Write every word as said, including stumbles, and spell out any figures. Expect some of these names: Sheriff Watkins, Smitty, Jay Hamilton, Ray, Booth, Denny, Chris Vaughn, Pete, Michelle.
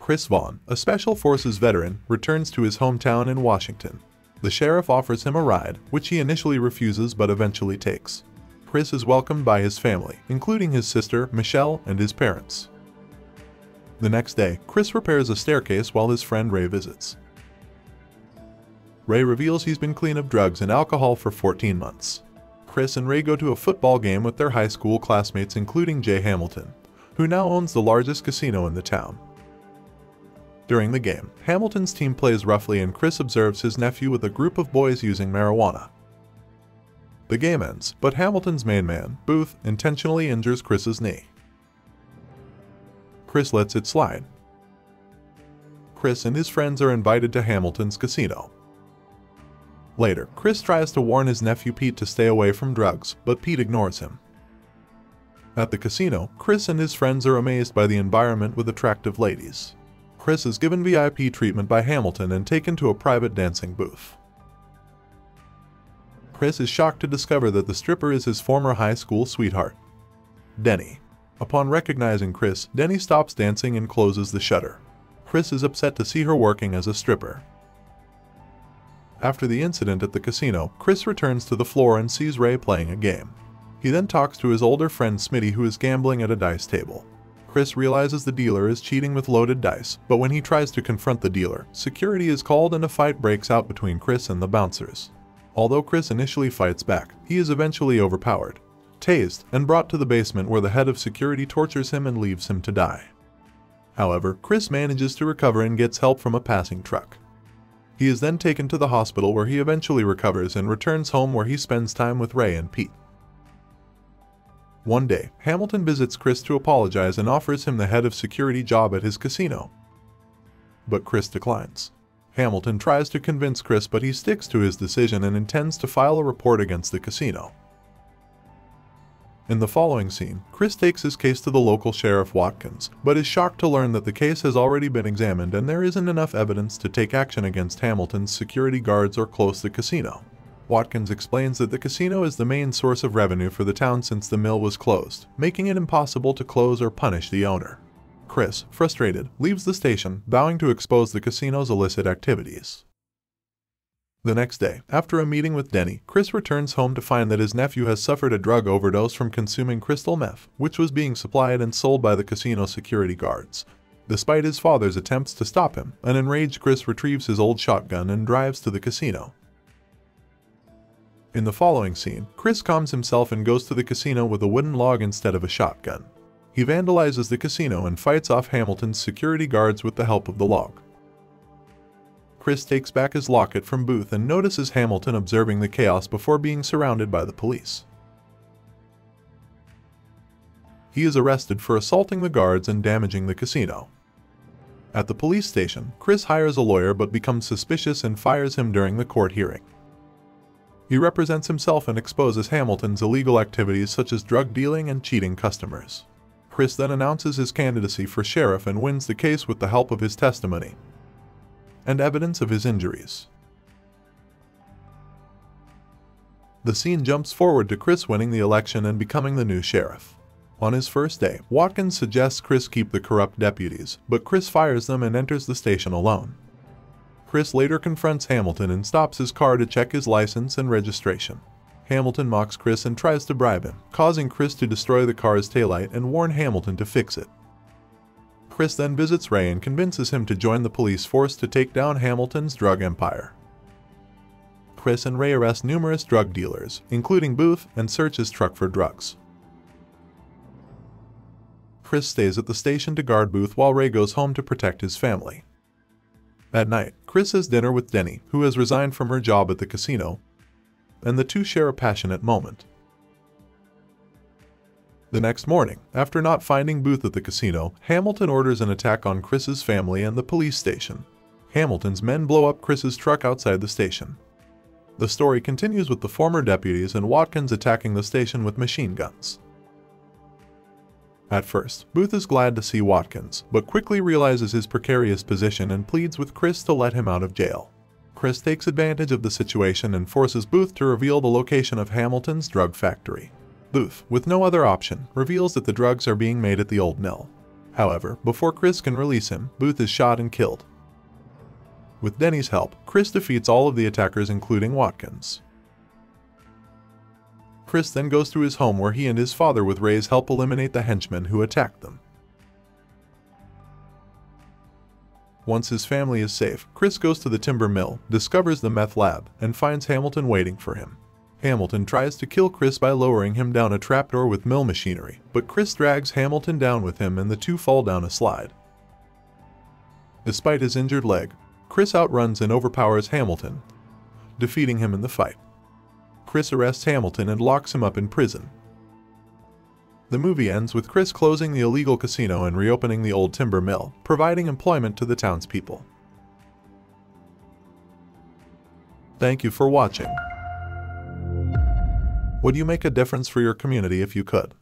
Chris Vaughn, a Special Forces veteran, returns to his hometown in Washington. The sheriff offers him a ride, which he initially refuses but eventually takes. Chris is welcomed by his family, including his sister, Michelle, and his parents. The next day, Chris repairs a staircase while his friend Ray visits. Ray reveals he's been clean of drugs and alcohol for fourteen months. Chris and Ray go to a football game with their high school classmates, including Jay Hamilton, who now owns the largest casino in the town. During the game, Hamilton's team plays roughly and Chris observes his nephew with a group of boys using marijuana. The game ends, but Hamilton's main man, Booth, intentionally injures Chris's knee. Chris lets it slide. Chris and his friends are invited to Hamilton's casino. Later, Chris tries to warn his nephew Pete to stay away from drugs, but Pete ignores him. At the casino, Chris and his friends are amazed by the environment with attractive ladies. Chris is given V I P treatment by Hamilton and taken to a private dancing booth. Chris is shocked to discover that the stripper is his former high school sweetheart, Denny. Upon recognizing Chris, Denny stops dancing and closes the shutter. Chris is upset to see her working as a stripper. After the incident at the casino, Chris returns to the floor and sees Ray playing a game. He then talks to his older friend Smitty, who is gambling at a dice table. Chris realizes the dealer is cheating with loaded dice, but when he tries to confront the dealer, security is called and a fight breaks out between Chris and the bouncers. Although Chris initially fights back, he is eventually overpowered, tased, and brought to the basement where the head of security tortures him and leaves him to die. However, Chris manages to recover and gets help from a passing truck. He is then taken to the hospital where he eventually recovers and returns home, where he spends time with Ray and Pete. One day, Hamilton visits Chris to apologize and offers him the head of security job at his casino. But Chris declines. Hamilton tries to convince Chris, but he sticks to his decision and intends to file a report against the casino. In the following scene, Chris takes his case to the local Sheriff Watkins, but is shocked to learn that the case has already been examined and there isn't enough evidence to take action against Hamilton's security guards or close the casino. Watkins explains that the casino is the main source of revenue for the town since the mill was closed, making it impossible to close or punish the owner. Chris, frustrated, leaves the station, vowing to expose the casino's illicit activities. The next day, after a meeting with Denny, Chris returns home to find that his nephew has suffered a drug overdose from consuming crystal meth, which was being supplied and sold by the casino security guards. Despite his father's attempts to stop him, an enraged Chris retrieves his old shotgun and drives to the casino. In the following scene, Chris calms himself and goes to the casino with a wooden log instead of a shotgun. He vandalizes the casino and fights off Hamilton's security guards with the help of the log. Chris takes back his locket from Booth and notices Hamilton observing the chaos before being surrounded by the police. He is arrested for assaulting the guards and damaging the casino. At the police station, Chris hires a lawyer but becomes suspicious and fires him during the court hearing. He represents himself and exposes Hamilton's illegal activities such as drug dealing and cheating customers. Chris then announces his candidacy for sheriff and wins the case with the help of his testimony and evidence of his injuries. The scene jumps forward to Chris winning the election and becoming the new sheriff. On his first day, Watkins suggests Chris keep the corrupt deputies, but Chris fires them and enters the station alone. Chris later confronts Hamilton and stops his car to check his license and registration. Hamilton mocks Chris and tries to bribe him, causing Chris to destroy the car's taillight and warn Hamilton to fix it. Chris then visits Ray and convinces him to join the police force to take down Hamilton's drug empire. Chris and Ray arrest numerous drug dealers, including Booth, and search his truck for drugs. Chris stays at the station to guard Booth while Ray goes home to protect his family. At night, Chris has dinner with Denny, who has resigned from her job at the casino, and the two share a passionate moment. The next morning, after not finding Booth at the casino, Hamilton orders an attack on Chris's family and the police station. Hamilton's men blow up Chris's truck outside the station. The story continues with the former deputies and Watkins attacking the station with machine guns. At first, Booth is glad to see Watkins, but quickly realizes his precarious position and pleads with Chris to let him out of jail. Chris takes advantage of the situation and forces Booth to reveal the location of Hamilton's drug factory. Booth, with no other option, reveals that the drugs are being made at the old mill. However, before Chris can release him, Booth is shot and killed. With Denny's help, Chris defeats all of the attackers, including Watkins. Chris then goes to his home where he and his father with Ray's help eliminate the henchmen who attacked them. Once his family is safe, Chris goes to the timber mill, discovers the meth lab, and finds Hamilton waiting for him. Hamilton tries to kill Chris by lowering him down a trapdoor with mill machinery, but Chris drags Hamilton down with him and the two fall down a slide. Despite his injured leg, Chris outruns and overpowers Hamilton, defeating him in the fight. Chris arrests Hamilton and locks him up in prison. The movie ends with Chris closing the illegal casino and reopening the old timber mill, providing employment to the townspeople. Thank you for watching. Would you make a difference for your community if you could?